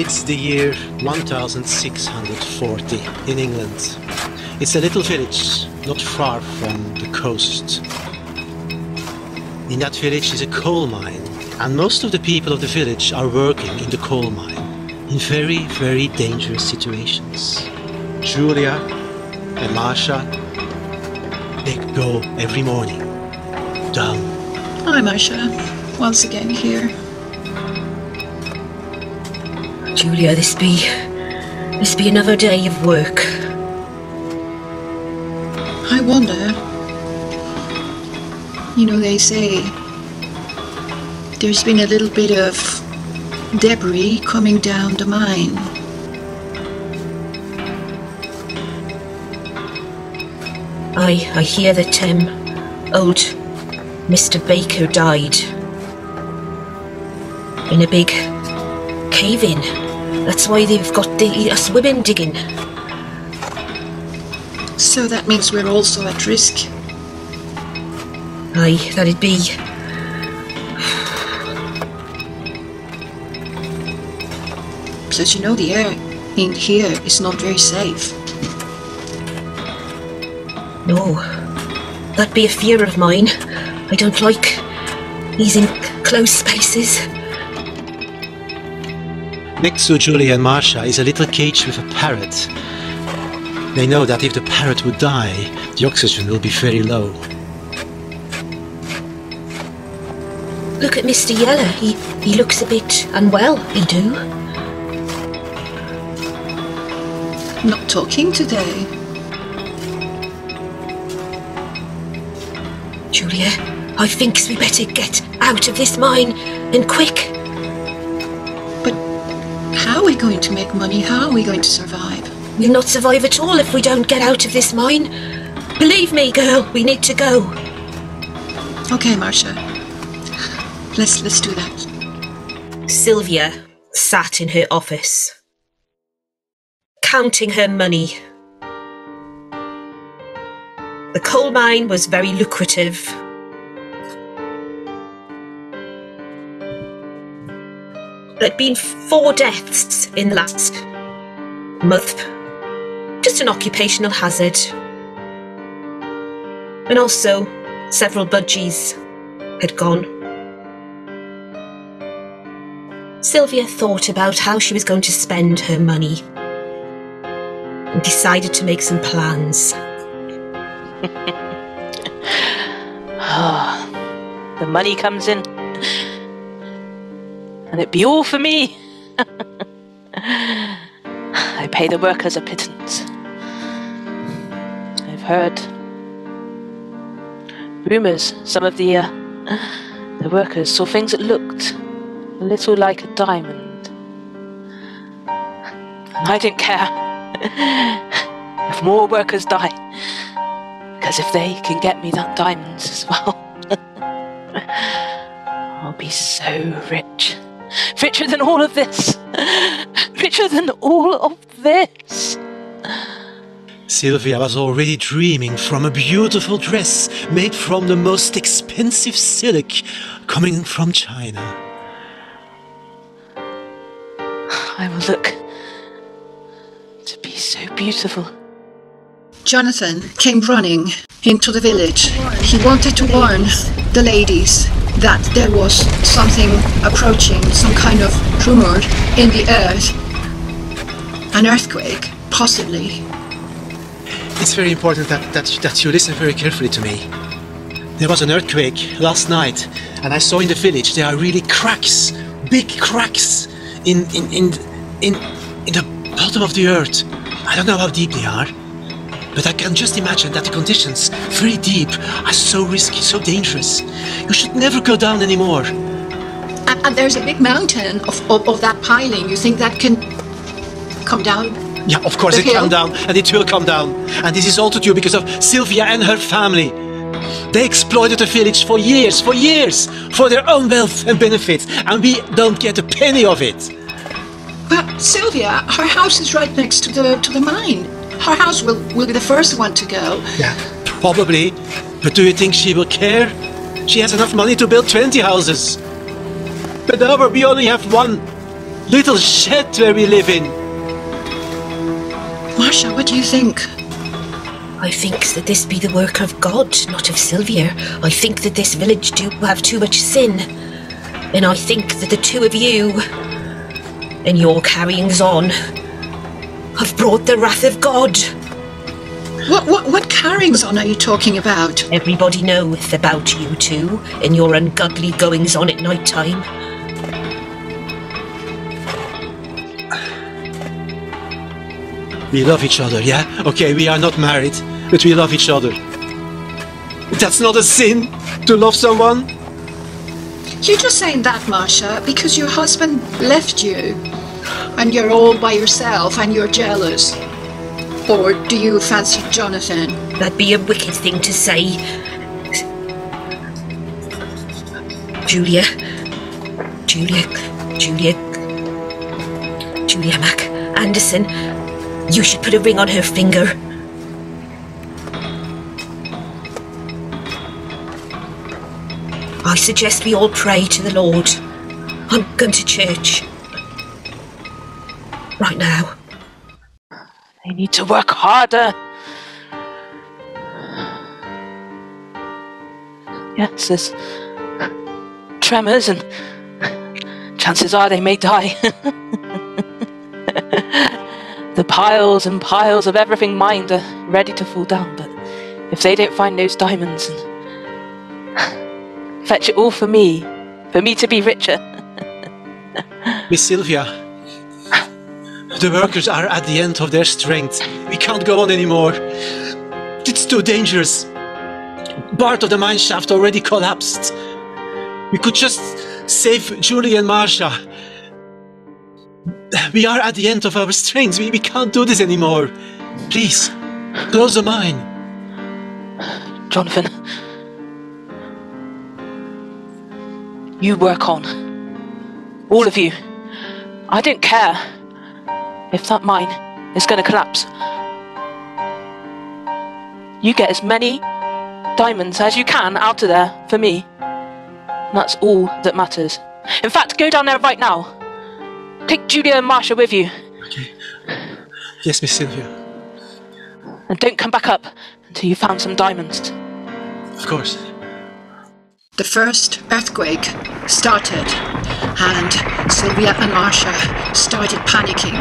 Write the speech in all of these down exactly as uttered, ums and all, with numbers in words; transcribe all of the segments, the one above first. It's the year one thousand six hundred forty in England. It's a little village, not far from the coast. In that village is a coal mine, and most of the people of the village are working in the coal mine, in very, very dangerous situations. Julia and Marsha, they go every morning down. Hi Marsha, once again here. Julia, this be, this be another day of work. I wonder, you know, they say there's been a little bit of debris coming down the mine. I, I hear that um, old Mister Baker died in a big cave-in. That's why they've got the, us women digging. So that means we're also at risk? Aye, that'd be. Because you know the air in here is not very safe. No, that'd be a fear of mine. I don't like these enclosed spaces. Next to Julia and Marsha is a little cage with a parrot. They know that if the parrot would die, the oxygen will be very low. Look at Mister Yeller. He, he looks a bit unwell, he do. Not talking today. Julia, I thinks we better get out of this mine, and quick. But how are we going to make money? How are we going to survive? We'll not survive at all if we don't get out of this mine. Believe me, girl, we need to go. Okay, Marsha. Let's, let's do that. Sylvia sat in her office, counting her money. The coal mine was very lucrative. There'd been four deaths in the last month. Just an occupational hazard, and also several budgies had gone. Sylvia thought about how she was going to spend her money and decided to make some plans. Oh, the money comes in and it'd be all for me. I pay the workers a pittance. I've heard rumours. Some of the uh, the workers saw things that looked a little like a diamond, and I didn't care if more workers die, because if they can get me that diamond as well, I'll be so rich, richer than all of this. Richer than all of this. Sylvia was already dreaming from a beautiful dress made from the most expensive silk coming from China. I will look to be so beautiful. Jonathan came running into the village. He wanted to warn the ladies that there was something approaching, some kind of rumor in the earth. An earthquake, possibly. It's very important that, that, that you listen very carefully to me. There was an earthquake last night, and I saw in the village there are really cracks, big cracks in, in, in, in, in the bottom of the earth. I don't know how deep they are, but I can just imagine that the conditions, very deep, are so risky, so dangerous. You should never go down anymore. And, and there's a big mountain of, of, of that piling. You think that can come down? Yeah, of course it can down, and it will come down. And this is all to do because of Sylvia and her family. They exploited the village for years, for years, for their own wealth and benefits, and we don't get a penny of it. But Sylvia, her house is right next to the, to the mine. Her house will, will be the first one to go. Yeah, probably. But do you think she will care? She has enough money to build twenty houses. But now we only have one. little shed where we live in. Marcia, what do you think? I think that this be the work of God, not of Sylvia. I think that this village do have too much sin. And I think that the two of you, and your carryings on, have brought the wrath of God. What, what, what carryings on are you talking about? Everybody knows about you two and your ungodly goings on at night time. We love each other, yeah? Okay, we are not married, but we love each other. That's not a sin, to love someone. You're just saying that, Marcia, because your husband left you, and you're all by yourself, and you're jealous. Or do you fancy Jonathan? That'd be a wicked thing to say. Julia. Julia. Julia. Julia Mac. Anderson. You should put a ring on her finger. I suggest we all pray to the Lord. I'm going to church. Right now. I need to work harder. Yes, there's tremors and chances are they may die. The piles and piles of everything mined are ready to fall down, but if they don't find those diamonds and fetch it all for me, for me to be richer. Miss Sylvia. The workers are at the end of their strength. We can't go on anymore. It's too dangerous. Part of the mine shaft already collapsed. We could just save Julie and Marcia. We are at the end of our strength. We, we can't do this anymore. Please, close the mine. Jonathan, you work on. All of you. I don't care. If that mine is going to collapse, you get as many diamonds as you can out of there for me. And that's all that matters. In fact, go down there right now. Take Julia and Marcia with you. Okay. Yes, Miss Sylvia. And don't come back up until you've found some diamonds. Of course. The first earthquake started, and Sylvia and Marcia started panicking.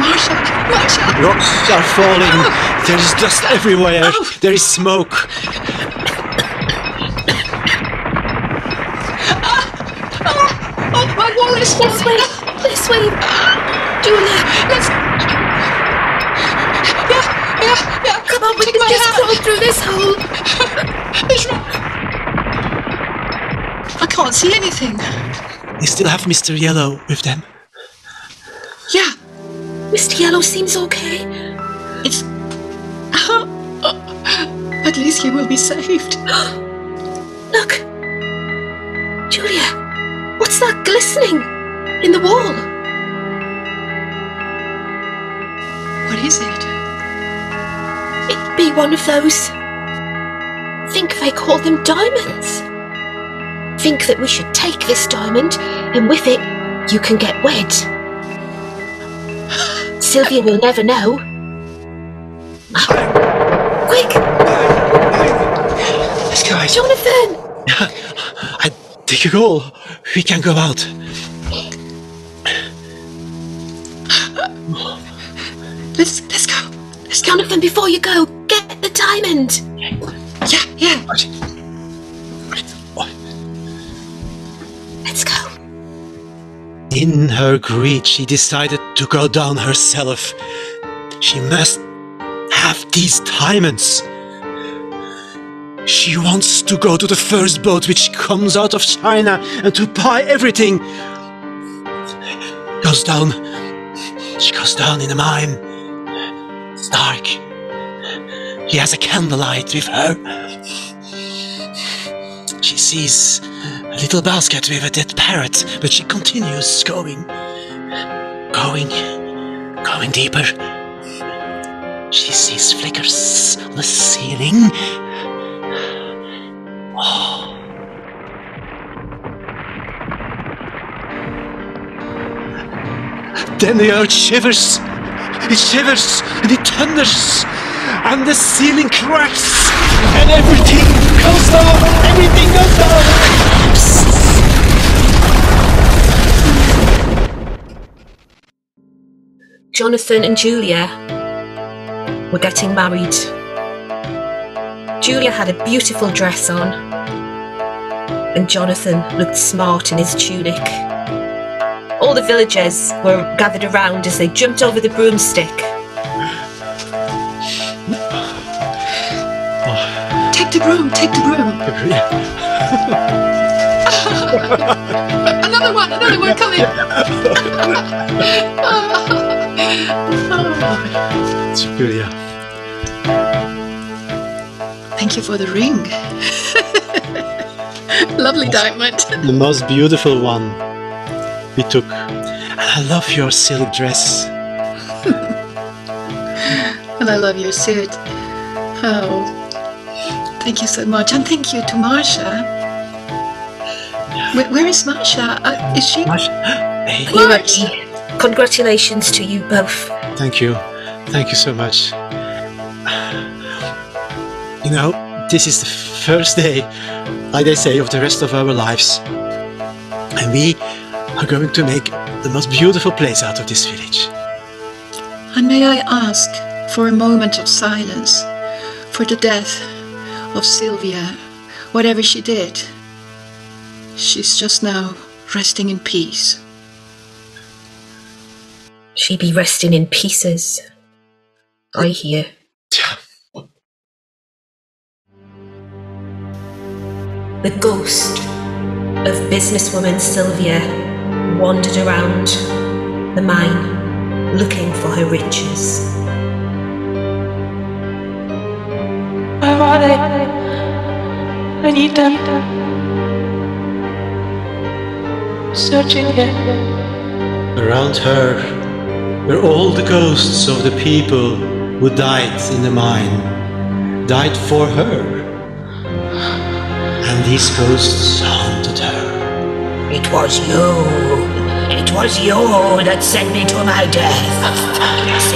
Marcia! Marcia! Rocks are falling. Oh. There is dust everywhere. Oh. There is smoke. Ah. Oh. Oh, my wall is falling. This way. This way. Julia, let's... Yeah, yeah, yeah. Come on, we Take can just hand. crawl through this hole. I can't see anything. They still have Mister Yellow with them. Yeah. Mister Yellow seems okay. It's... At least he will be saved. Look. Julia, what's that glistening in the wall? What is it? It'd be one of those. Think they call them diamonds. Think that we should take this diamond, and with it, you can get wed. Sylvia will never know. Quick! Let's go. Jonathan! I take a goal. We can go out. Let's let's go. Let's go. Jonathan, before you go, get the diamond. Yeah, yeah. yeah. Let's go. In her greed, she decided to go down herself. She must have these diamonds. She wants to go to the first boat which comes out of China and to buy everything. Goes down. She goes down in the mine. It's dark. She has a candlelight with her. She sees a little basket with a dead parrot, but she continues going, going, going deeper. She sees flickers on the ceiling. Oh. Then the earth shivers, it shivers, and it thunders, and the ceiling cracks, and everything goes down, everything goes down! Jonathan and Julia were getting married. Julia had a beautiful dress on, and Jonathan looked smart in his tunic. All the villagers were gathered around as they jumped over the broomstick. Oh. Take the broom, take the broom. Another one, another one coming. It's Julia. Thank you for the ring. Lovely diamond. The most beautiful one. We took. I love your silk dress. And I love your suit. Oh, thank you so much. And thank you to Marsha. Where, where is Marsha? Uh, is she? Marsha. Hey. Marsha. Congratulations to you both. Thank you. Thank you so much. You know, this is the first day, like they say, of the rest of our lives. And we are going to make the most beautiful place out of this village. And may I ask for a moment of silence for the death of Sylvia, whatever she did. She's just now resting in peace. She be resting in pieces, I hear. The ghost of businesswoman Sylvia wandered around the mine looking for her riches. Where are they? I need them. Searching here. Around her were all the ghosts of the people who died in the mine, died for her. And these ghosts haunted her. It was you. It was you that sent me to my death. It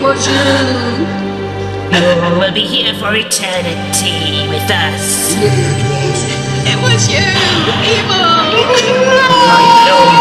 was you. You will be here for eternity with us. It was you, evil.